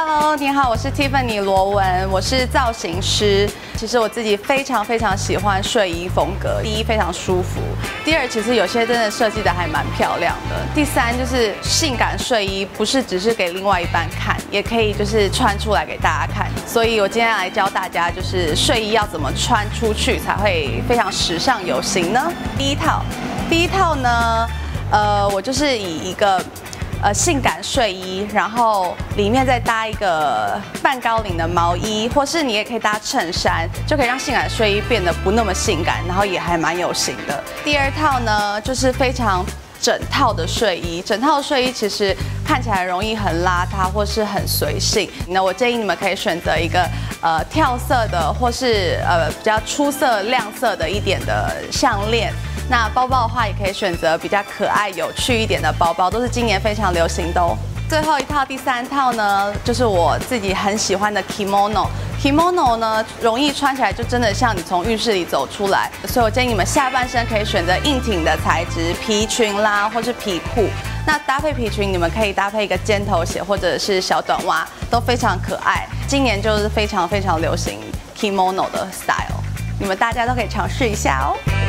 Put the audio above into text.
Hello， 你好，我是 Tiffany 罗文，我是造型师。其实我自己非常喜欢睡衣风格，第一非常舒服，第二其实有些真的设计的还蛮漂亮的，第三就是性感睡衣不是只是给另外一半看，也可以就是穿出来给大家看。所以我今天来教大家就是睡衣要怎么穿出去才会非常时尚有型呢？第一套呢，我就是以一个。 性感睡衣，然后里面再搭一个半高领的毛衣，或是你也可以搭衬衫，就可以让性感睡衣变得不那么性感，然后也还蛮有型的。第二套呢，就是非常整套的睡衣，整套睡衣其实看起来容易很邋遢或是很随性。那我建议你们可以选择一个跳色的，或是比较出色亮色的一点的项链。 那包包的话，也可以选择比较可爱、有趣一点的包包，都是今年非常流行的哦。最后一套、第三套呢，就是我自己很喜欢的 kimono。kimono 呢，容易穿起来就真的像你从浴室里走出来，所以我建议你们下半身可以选择硬挺的材质，皮裙啦，或是皮裤。那搭配皮裙，你们可以搭配一个尖头鞋或者是小短袜，都非常可爱。今年就是非常流行 kimono 的 style， 你们大家都可以尝试一下哦。